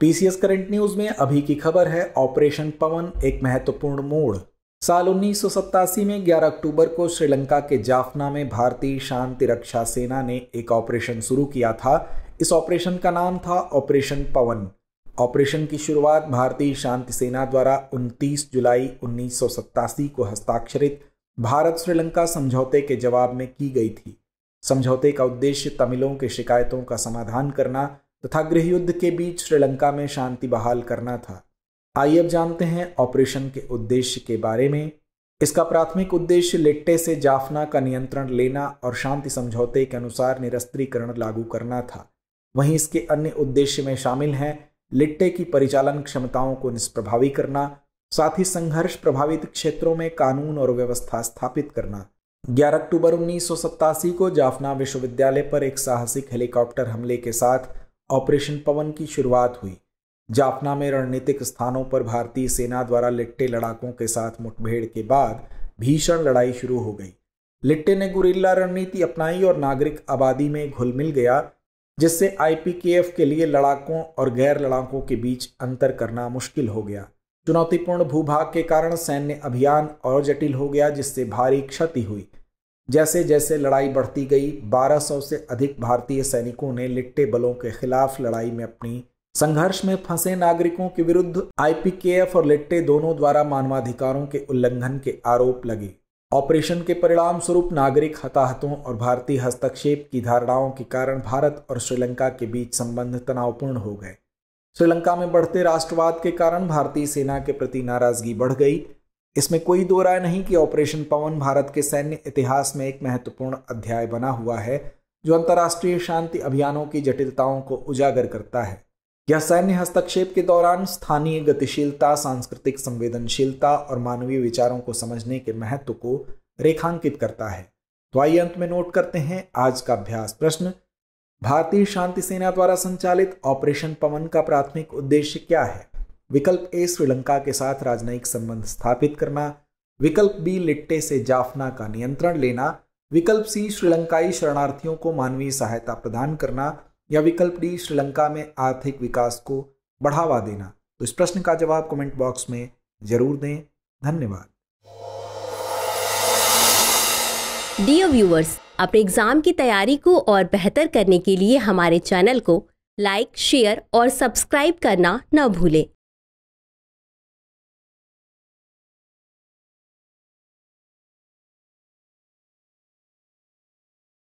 PCS current news में अभी की खबर है ऑपरेशन पवन एक महत्वपूर्ण मोड़। साल 1987 में 11 अक्टूबर को श्रीलंका के जाफना में भारतीय शांति रक्षा सेना ने एक ऑपरेशन शुरू किया था। इस ऑपरेशन का नाम था ऑपरेशन पवन। ऑपरेशन की शुरुआत भारतीय शांति सेना द्वारा 29 जुलाई 1987 को हस्ताक्षरित भारत श्रीलंका समझौते के जवाब में की गई थी। समझौते का उद्देश्य तमिलों की शिकायतों का समाधान करना तथा गृह युद्ध के बीच श्रीलंका में शांति बहाल करना था। आइए अब जानते हैं ऑपरेशन के उद्देश्य के बारे में। इसका प्राथमिक उद्देश्य लिट्टे से जाफना का नियंत्रण लेना और शांति समझौते के अनुसार निरस्त्रीकरण लागू करना था। वहीं इसके अन्य उद्देश्य में शामिल हैं लिट्टे की परिचालन क्षमताओं को निष्प्रभावी करना, साथ ही संघर्ष प्रभावित क्षेत्रों में कानून और व्यवस्था स्थापित करना। 11 अक्टूबर 1987 को जाफना विश्वविद्यालय पर एक साहसिक हेलीकॉप्टर हमले के साथ ऑपरेशन पवन की शुरुआत हुई। जाफना में रणनीतिक स्थानों पर भारतीय सेना द्वारा लिट्टे लड़ाकों के साथ मुठभेड़ के बाद भीषण लड़ाई शुरू हो गई। लिट्टे ने गुरिल्ला रणनीति अपनाई और नागरिक आबादी में घुल मिल गया, जिससे आईपीकेएफ के लिए लड़ाकों और गैर लड़ाकों के बीच अंतर करना मुश्किल हो गया। चुनौतीपूर्ण भूभाग के कारण सैन्य अभियान और जटिल हो गया, जिससे भारी क्षति हुई। जैसे जैसे लड़ाई बढ़ती गई, 1200 से अधिक भारतीय सैनिकों ने लिट्टे बलों के खिलाफ लड़ाई में अपनी संघर्ष में फंसे नागरिकों के विरुद्ध आईपीकेएफ और लिट्टे दोनों द्वारा मानवाधिकारों के उल्लंघन के आरोप लगे। ऑपरेशन के परिणाम स्वरूप नागरिक हताहतों और भारतीय हस्तक्षेप की धारणाओं के कारण भारत और श्रीलंका के बीच संबंध तनावपूर्ण हो गए। श्रीलंका में बढ़ते राष्ट्रवाद के कारण भारतीय सेना के प्रति नाराजगी बढ़ गई। इसमें कोई दो राय नहीं कि ऑपरेशन पवन भारत के सैन्य इतिहास में एक महत्वपूर्ण अध्याय बना हुआ है, जो अंतर्राष्ट्रीय शांति अभियानों की जटिलताओं को उजागर करता है। यह सैन्य हस्तक्षेप के दौरान स्थानीय गतिशीलता, सांस्कृतिक संवेदनशीलता और मानवीय विचारों को समझने के महत्व को रेखांकित करता है। तो आइए अंत में नोट करते हैं आज का अभ्यास प्रश्न। भारतीय शांति सेना द्वारा संचालित ऑपरेशन पवन का प्राथमिक उद्देश्य क्या है? विकल्प ए, श्रीलंका के साथ राजनयिक संबंध स्थापित करना। विकल्प बी, लिट्टे से जाफना का नियंत्रण लेना। विकल्प सी, श्रीलंकाई शरणार्थियों को मानवीय सहायता प्रदान करना। या विकल्प डी, श्रीलंका में आर्थिक विकास को बढ़ावा देना। तो इस प्रश्न का जवाब कमेंट बॉक्स में जरूर दें। धन्यवाद। डियर व्यूअर्स, अपने एग्जाम की तैयारी को और बेहतर करने के लिए हमारे चैनल को लाइक, शेयर और सब्सक्राइब करना न भूलें।